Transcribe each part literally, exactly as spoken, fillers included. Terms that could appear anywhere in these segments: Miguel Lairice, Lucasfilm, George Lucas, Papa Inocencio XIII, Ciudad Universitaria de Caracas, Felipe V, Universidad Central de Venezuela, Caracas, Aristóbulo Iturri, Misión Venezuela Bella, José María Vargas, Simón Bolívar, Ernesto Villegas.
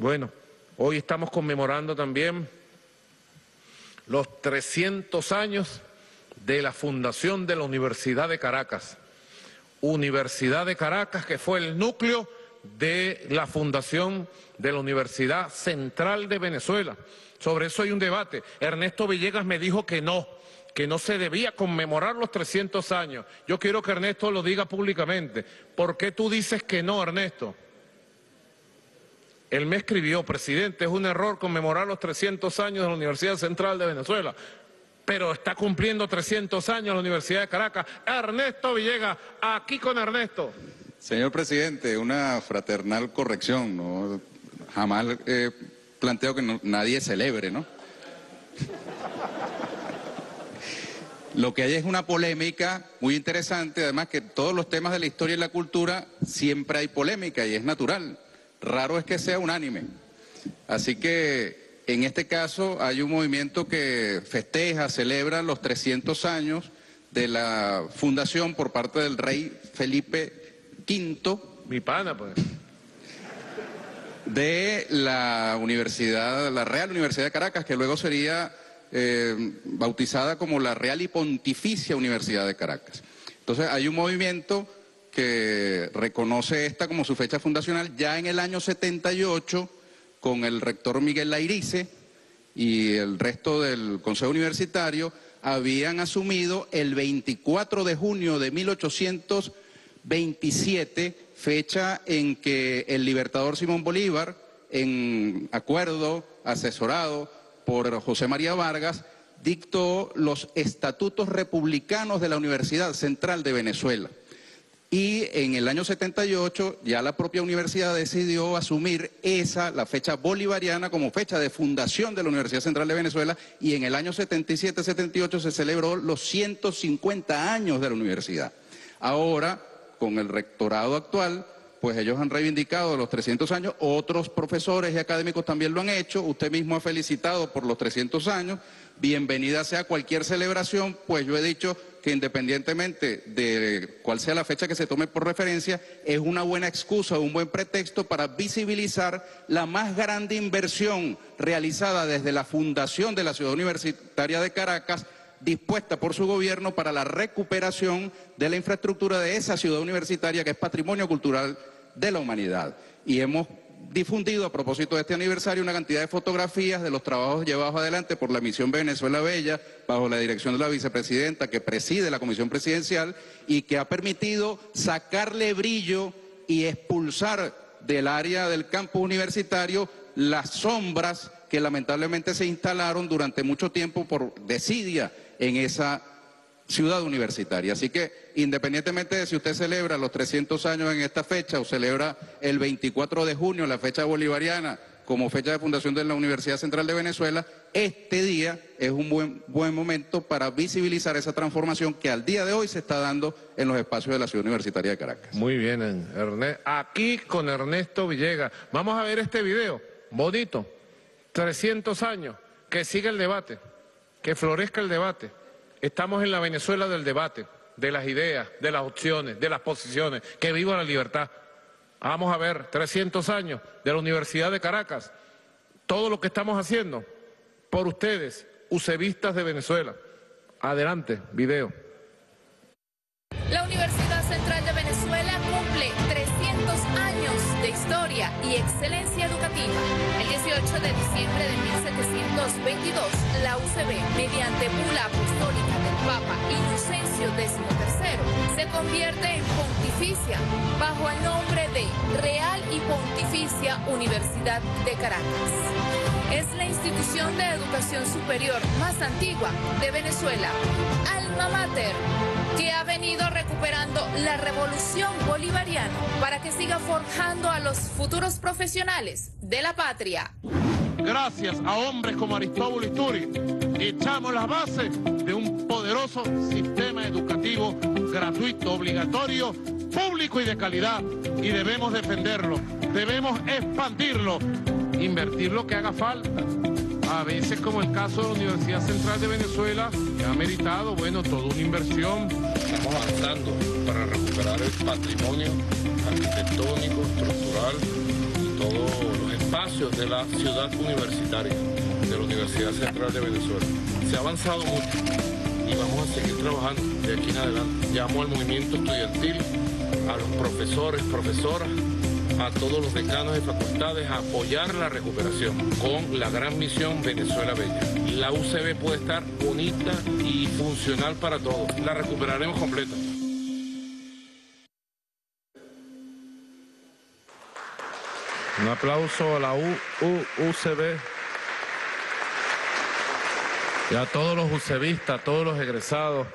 Bueno, hoy estamos conmemorando también los trescientos años de la fundación de la Universidad de Caracas. Universidad de Caracas, que fue el núcleo de la fundación de la Universidad Central de Venezuela. Sobre eso hay un debate. Ernesto Villegas me dijo que no, que no se debía conmemorar los trescientos años. Yo quiero que Ernesto lo diga públicamente. ¿Por qué tú dices que no, Ernesto? Él me escribió: presidente, es un error conmemorar los trescientos años de la Universidad Central de Venezuela. Pero está cumpliendo trescientos años la Universidad de Caracas. Ernesto Villegas, aquí con Ernesto. Señor presidente, una fraternal corrección, ¿no? Jamás eh, planteo que no, nadie celebre, ¿no? Lo que hay es una polémica muy interesante, además que todos los temas de la historia y la cultura siempre hay polémica y es natural. Raro es que sea unánime. Así que en este caso hay un movimiento que festeja, celebra los trescientos años de la fundación por parte del rey Felipe quinto. Mi pana, pues. De la Universidad, la Real Universidad de Caracas, que luego sería eh, bautizada como la Real y Pontificia Universidad de Caracas. Entonces hay un movimiento que reconoce esta como su fecha fundacional ya en el año setenta y ocho... con el rector Miguel Lairice y el resto del Consejo Universitario, habían asumido el veinticuatro de junio de mil ochocientos veintisiete, fecha en que el libertador Simón Bolívar, en acuerdo asesorado por José María Vargas, dictó los estatutos republicanos de la Universidad Central de Venezuela. Y en el año setenta y ocho ya la propia universidad decidió asumir esa, la fecha bolivariana, como fecha de fundación de la Universidad Central de Venezuela, y en el año setenta y siete setenta y ocho se celebró los ciento cincuenta años de la universidad. Ahora, con el rectorado actual, pues ellos han reivindicado los trescientos años, otros profesores y académicos también lo han hecho, usted mismo ha felicitado por los trescientos años, bienvenida sea cualquier celebración, pues yo he dicho que independientemente de cuál sea la fecha que se tome por referencia, es una buena excusa, un buen pretexto para visibilizar la más grande inversión realizada desde la fundación de la Ciudad Universitaria de Caracas, dispuesta por su gobierno para la recuperación de la infraestructura de esa ciudad universitaria que es patrimonio cultural de la humanidad. Y hemos difundido a propósito de este aniversario una cantidad de fotografías de los trabajos llevados adelante por la Misión Venezuela Bella, bajo la dirección de la vicepresidenta que preside la Comisión Presidencial y que ha permitido sacarle brillo y expulsar del área del campus universitario las sombras que lamentablemente se instalaron durante mucho tiempo por desidia en esa ciudad universitaria. Así que, independientemente de si usted celebra los trescientos años en esta fecha o celebra el veinticuatro de junio, la fecha bolivariana, como fecha de fundación de la Universidad Central de Venezuela, este día es un buen, buen momento para visibilizar esa transformación que al día de hoy se está dando en los espacios de la Ciudad Universitaria de Caracas. Muy bien, Ernesto. Aquí con Ernesto Villegas. Vamos a ver este video, bonito. trescientos años, que siga el debate, que florezca el debate. Estamos en la Venezuela del debate, de las ideas, de las opciones, de las posiciones, que viva la libertad. Vamos a ver, trescientos años de la Universidad de Caracas, todo lo que estamos haciendo por ustedes, ucevistas de Venezuela. Adelante, video. La Universidad Central de Venezuela cumple trescientos años de historia y excelencia educativa. El dieciocho de diciembre de mil setecientos veintidós, la U C B, mediante bula apostólica del Papa Inocencio trece, se convierte en pontificia bajo el nombre de Real y Pontificia Universidad de Caracas. Es la institución de educación superior más antigua de Venezuela, Alma Mater, que ha venido recuperando la revolución bolivariana para que siga forjando a los futuros profesionales de la patria. Gracias a hombres como Aristóbulo Iturri, echamos las bases de un poderoso sistema educativo gratuito, obligatorio, público y de calidad, y debemos defenderlo, debemos expandirlo, invertir lo que haga falta. A veces, como el caso de la Universidad Central de Venezuela, que ha meritado, bueno, toda una inversión. Estamos avanzando para recuperar el patrimonio arquitectónico, estructural, todos los espacios de la ciudad universitaria, de la Universidad Central de Venezuela. Se ha avanzado mucho y vamos a seguir trabajando de aquí en adelante. Llamo al movimiento estudiantil, a los profesores, profesoras, a todos los decanos de facultades a apoyar la recuperación con la gran misión Venezuela Bella. La U C B puede estar bonita y funcional para todos. La recuperaremos completa. Un aplauso a la U C B y a todos los UCBistas, a todos los egresados,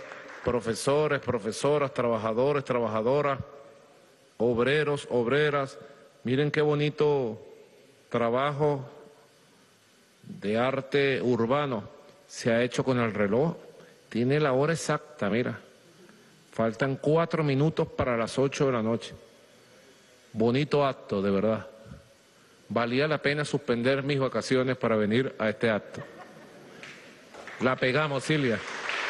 profesores, profesoras, trabajadores, trabajadoras, obreros, obreras. Miren qué bonito trabajo de arte urbano se ha hecho con el reloj. Tiene la hora exacta, mira. Faltan cuatro minutos para las ocho de la noche. Bonito acto, de verdad. Valía la pena suspender mis vacaciones para venir a este acto. La pegamos, Silvia.